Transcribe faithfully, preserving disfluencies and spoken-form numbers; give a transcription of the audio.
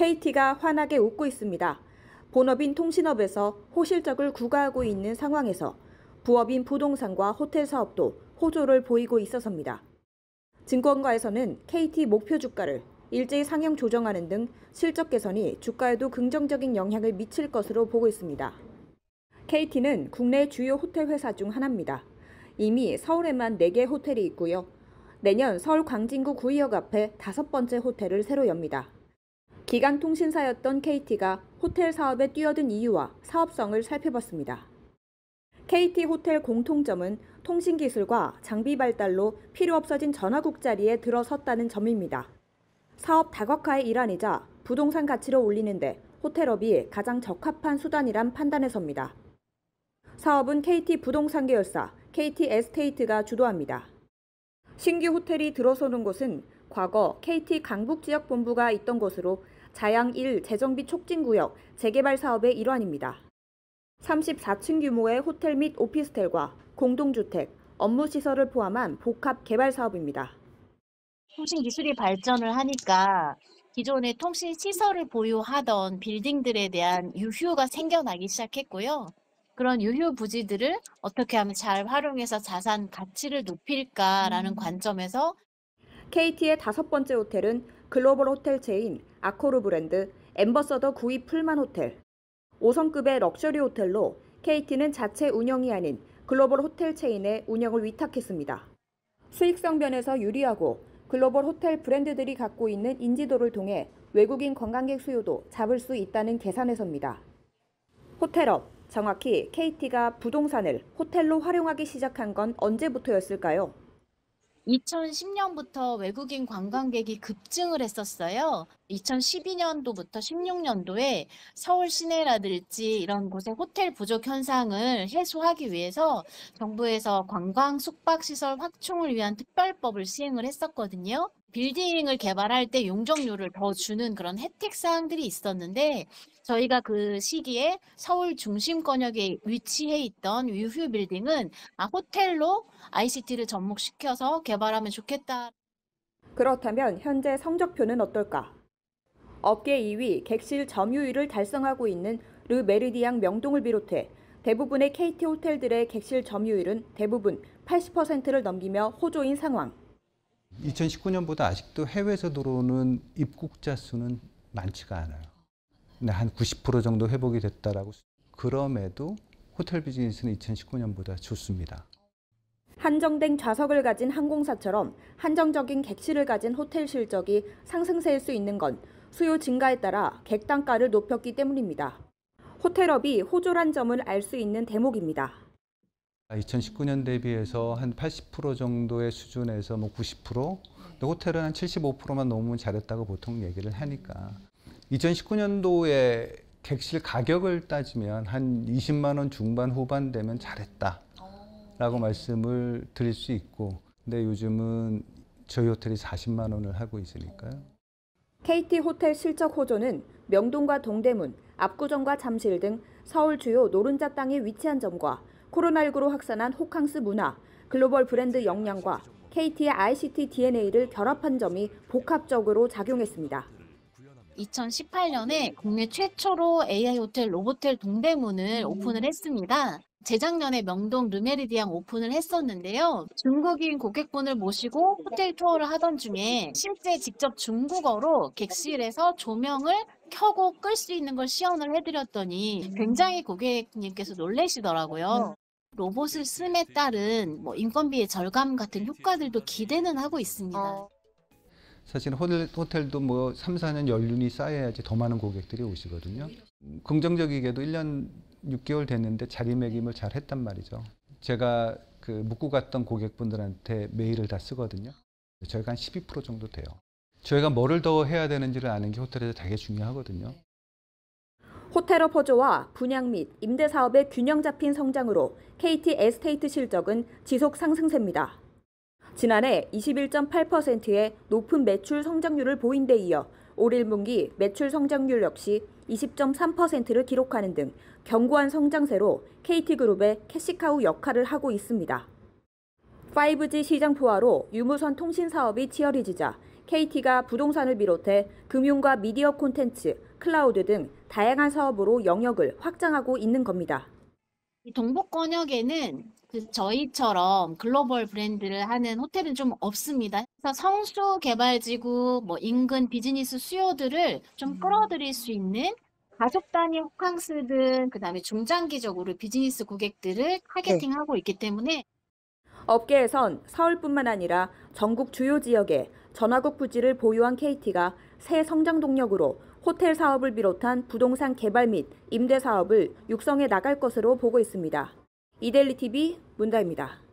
케이티가 환하게 웃고 있습니다. 본업인 통신업에서 호실적을 구가하고 있는 상황에서 부업인 부동산과 호텔 사업도 호조를 보이고 있어서입니다. 증권가에서는 케이티 목표 주가를 일제히 상향 조정하는 등 실적 개선이 주가에도 긍정적인 영향을 미칠 것으로 보고 있습니다. 케이티는 국내 주요 호텔 회사 중 하나입니다. 이미 서울에만 네 개 호텔이 있고요. 내년 서울 광진구 구의역 앞에 다섯 번째 호텔을 새로 엽니다. 기간 통신사였던 케이티가 호텔 사업에 뛰어든 이유와 사업성을 살펴봤습니다. 케이티 호텔 공통점은 통신기술과 장비 발달로 필요 없어진 전화국 자리에 들어섰다는 점입니다. 사업 다각화의 일환이자 부동산 가치를 올리는데 호텔업이 가장 적합한 수단이란 판단에서입니다. 사업은 케이티 부동산 계열사 케이티 에스테이트가 주도합니다. 신규 호텔이 들어서는 곳은 과거 케이티 강북지역본부가 있던 곳으로 자양 일 재정비 촉진구역 재개발 사업의 일환입니다. 삼십사 층 규모의 호텔 및 오피스텔과 공동주택, 업무시설을 포함한 복합 개발 사업입니다. 통신기술이 발전을 하니까 기존의 통신시설을 보유하던 빌딩들에 대한 유휴가 생겨나기 시작했고요. 그런 유휴 부지들을 어떻게 하면 잘 활용해서 자산 가치를 높일까라는 관점에서 케이티의 다섯 번째 호텔은 글로벌 호텔 체인 아코르 브랜드 앰배서더 구의 풀만 호텔. 오 성급의 럭셔리 호텔로 케이티는 자체 운영이 아닌 글로벌 호텔 체인의 운영을 위탁했습니다. 수익성 면에서 유리하고 글로벌 호텔 브랜드들이 갖고 있는 인지도를 통해 외국인 관광객 수요도 잡을 수 있다는 계산에서입니다. 호텔업, 정확히 케이티가 부동산을 호텔로 활용하기 시작한 건 언제부터였을까요? 이천십 년부터 외국인 관광객이 급증을 했었어요. 이천십이 년도부터 십육 년도에 서울 시내라든지 이런 곳의 호텔 부족 현상을 해소하기 위해서 정부에서 관광 숙박시설 확충을 위한 특별법을 시행을 했었거든요. 빌딩을 개발할 때 용적률을 더 주는 그런 혜택 사항들이 있었는데 저희가 그 시기에 서울 중심권역에 위치해 있던 유휴 빌딩은 아, 호텔로 아이씨티를 접목시켜서 개발하면 좋겠다. 그렇다면 현재 성적표는 어떨까? 업계 이 위 객실 점유율을 달성하고 있는 르 메르디앙 명동을 비롯해 대부분의 케이티 호텔들의 객실 점유율은 대부분 팔십 퍼센트를 넘기며 호조인 상황. 이천십구 년보다 아직도 해외에서 들어오는 입국자 수는 많지가 않아요. 근데 한 구십 퍼센트 정도 회복이 됐다라고. 그럼에도 호텔 비즈니스는 이천십구 년보다 좋습니다. 한정된 좌석을 가진 항공사처럼 한정적인 객실을 가진 호텔 실적이 상승세일 수 있는 건 수요 증가에 따라 객단가를 높였기 때문입니다. 호텔업이 호조란 점을 알 수 있는 대목입니다. 이천십구 년 대비해서 한 팔십 퍼센트 정도의 수준에서 뭐 구십 퍼센트, 호텔은 한 칠십오 퍼센트만 넘으면 잘했다고 보통 얘기를 하니까. 이천십구 년도에 객실 가격을 따지면 한 이십만 원 중반 후반 되면 잘했다라고 말씀을 드릴 수 있고, 근데 요즘은 저희 호텔이 사십만 원을 하고 있으니까요. 케이티 호텔 실적 호조는 명동과 동대문, 압구정과 잠실 등 서울 주요 노른자 땅에 위치한 점과 코로나 십구로 확산한 호캉스 문화, 글로벌 브랜드 역량과 케이티의 아이씨티 디엔에이를 결합한 점이 복합적으로 작용했습니다. 이천십팔 년에 국내 최초로 에이아이 호텔 로보텔 동대문을 오픈을 했습니다. 재작년에 명동 르 메르디앙 오픈을 했었는데요. 중국인 고객분을 모시고 호텔 투어를 하던 중에 실제 직접 중국어로 객실에서 조명을 켜고 끌 수 있는 걸 시연을 해드렸더니 굉장히 고객님께서 놀라시더라고요. 로봇을 씀에 따른 뭐 인건비의 절감 같은 효과들도 기대는 하고 있습니다. 사실 호텔, 호텔도 뭐 삼, 사 년 연륜이 쌓여야지 더 많은 고객들이 오시거든요. 긍정적이게도 일 년 육 개월 됐는데 자리매김을 잘 했단 말이죠. 제가 그 묵고 갔던 고객분들한테 메일을 다 쓰거든요. 저희가 한 십이 퍼센트 정도 돼요. 저희가 뭐를 더 해야 되는지를 아는 게 호텔에서 되게 중요하거든요. 호텔업 호조와 분양 및 임대사업의 균형 잡힌 성장으로 케이티 에스테이트 실적은 지속 상승세입니다. 지난해 이십일 점 팔 퍼센트의 높은 매출 성장률을 보인 데 이어 올 일 분기 매출 성장률 역시 이십 점 삼 퍼센트를 기록하는 등 견고한 성장세로 케이티그룹의 캐시카우 역할을 하고 있습니다. 파이브지 시장 부활로 유무선 통신 사업이 치열해지자 케이티가 부동산을 비롯해 금융과 미디어 콘텐츠, 클라우드 등 다양한 사업으로 영역을 확장하고 있는 겁니다. 동북권역에는 그 저희처럼 글로벌 브랜드를 하는 호텔은 좀 없습니다. 그래서 성수 개발지구, 뭐 인근 비즈니스 수요들을 좀 끌어들일 수 있는 가족 단위 호캉스 등 그다음에 중장기적으로 비즈니스 고객들을 타겟팅하고 네. 있기 때문에 업계에선 서울뿐만 아니라 전국 주요 지역에 전화국 부지를 보유한 케이티가 새 성장 동력으로 호텔 사업을 비롯한 부동산 개발 및 임대 사업을 육성해 나갈 것으로 보고 있습니다. 이데일리티비 문다입니다.